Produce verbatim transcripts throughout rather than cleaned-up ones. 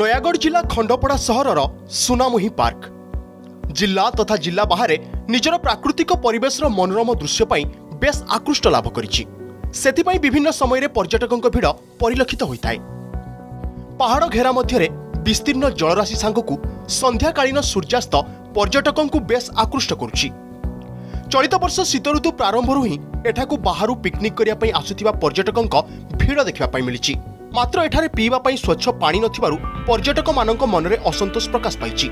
नयागढ़ जिला खंडपड़ा सहरर सुनामुही पार्क जिला तथा जिला बाहर निजर प्राकृतिक परिवेशर मनोरम दृश्य पाई बेस आकृष्ट लाभ करिछि। सेथिपाई विभिन्न समय पर्यटकों भिड़ परिलक्षित होता है। पहाड़ घेरा मध्य विस्तीर्ण जलराशि सांगकु संध्याकालीन सूर्यास्त पर्यटकों बेस आकृष्ट करुछि। चलित वर्ष शीत ऋतु प्रारंभरू ही एठाकु बाहरु पिकनिक करिया पई आसुथिबा पर्यटकों भीड़ देखा मिली। मात्र एठारे पीवा पई स्वच्छ पानी नथिबारु पर्यटक माननक मनरे असंतोष प्रकाश पाइछि।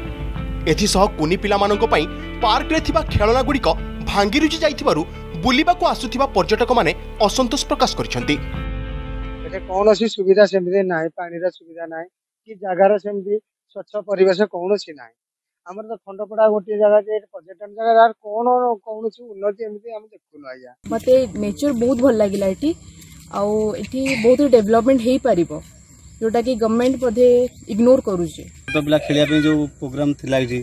एथिसह कुनी पिला माननक पई पार्क रे थिबा खेलना गुड़िक भांगी रुजि जाइथिबारु बुलिबाकु आसुथिबा पर्यटक माने असंतोष प्रकाश करिसंती। एठे कोनोसी सुविधा सेमदे नाही, पानीरा सुविधा नाही कि जागारा सेमदे स्वच्छ परिवेश कोनोसी नाही। आमर तो खंडपड़ा गोटे जगह जे पर्यटन जगह यार कोन कोन छु उन्नति एमते हम देखलु। आया मते नेचर बहुत भल लागिला। एठी आ एठी बहुत डेवलपमेंट हे परिबो जोटा कि गवर्नमेंट पधे इग्नोर करू छी। तो बिला खेलिया पे जो प्रोग्राम थिला जी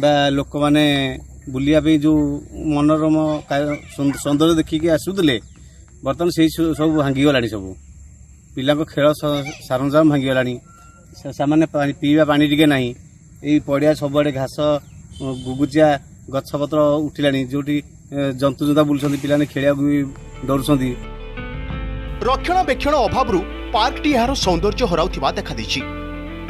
बा लोक माने बुलिया पे जो मनोरम सौंदर्य देखि के आसुदले बर्तन सेही सब भांगी गलाणी। सब पिला को खेल सरंजाम भांगी गलाणी। सामान्य पानी पीवा पानी टिके नाही। ये पड़िया सब आड़े घास गुगुजिया गछ पत्र उठिलानी जोटी जंतु जंता बुलसंती पिलाने खेलिया भी डरुसंती। रक्षण बेक्षण अभावरू पार्क टी यार सौंदर्य हराउथिबा देखा दैछि।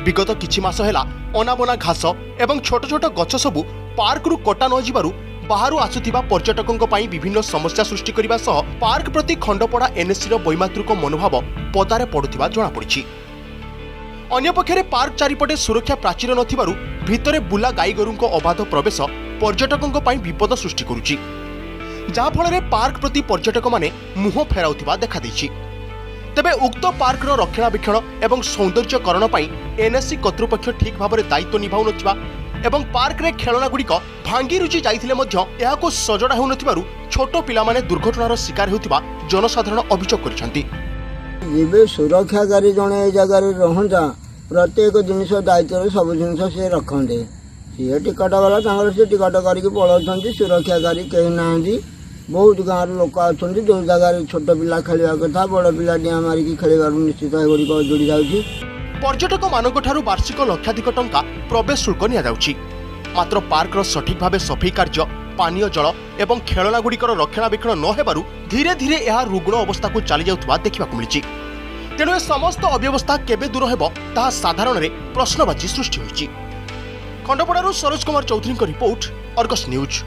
विगत किछि मास हेला अनाबना घास एवं छोट छोट गछ सबु पार्क रु कटा न जिबारु बाहरु आसुथिबा पर्यटकनक पई विभिन्न समस्या सृष्टि करिबा सह पार्क प्रति खंडपड़ा एनएससी रो वैमात्रिक मनोभाव पतारे पडुथिबा जणा पड़िछि। अन्य पक्षरे पार्क चारिपटे सुरक्षा प्राचीर नथिबारु भितरे बुला गाई गोरुंको अबाध प्रवेश पर्यटकों पर विपद सृष्टि करुछि। जहाँ फल पार्क प्रति पर्यटक माने मुह फेराउथिबा देखा दैछि। तबे उक्त पार्क रक्षणाबेक्षण एवं सौंदर्यकरण पई एनएससी कर्तृपक्ष ठीक भाव में दायित्व निभाउ नथिबा एवं पार्क रे खेलना गुड़िक भांगी रुचि जाइथिले मध्य एहाको सजड़ा हेउ नथिबारु छोटो पिलामाने दुर्घटनार शिकार हेउथिबा जनसाधारण अभियोग करिसंती। ये सुरक्षाकारी जड़े जगार रहा प्रत्येक जिनस दायित्व सब जिनस सी रखते सी टिकट वाला सी टिकट करके पलाउं सुरक्षाकारी कहीं ना बहुत गाँव लोक अच्छा जो जगार छोट पिला खेलवा कथा बड़ पिला डिया मारिकी खेल निश्चित गुड़िक जोड़ी जाऊँगी। पर्यटक मानू वार्षिक लक्षाधिक टंका प्रवेश शुल्क नि मात्र पार्क सठिक भाव सफेई कार्य पानीय जल एवं खेलना गुड़िकर रक्षणाबेक्षण न धीरे धीरे यह रुग्ण अवस्था को चली जाउतबा देखा मिली। तेणु ए समस्त अव्यवस्था केबे दूर हेबो ताहा साधारण रे प्रश्नवाची सृष्टि होइछि। खंडपड़ारू सरोज कुमार चौधरी को रिपोर्ट अर्गस न्यूज।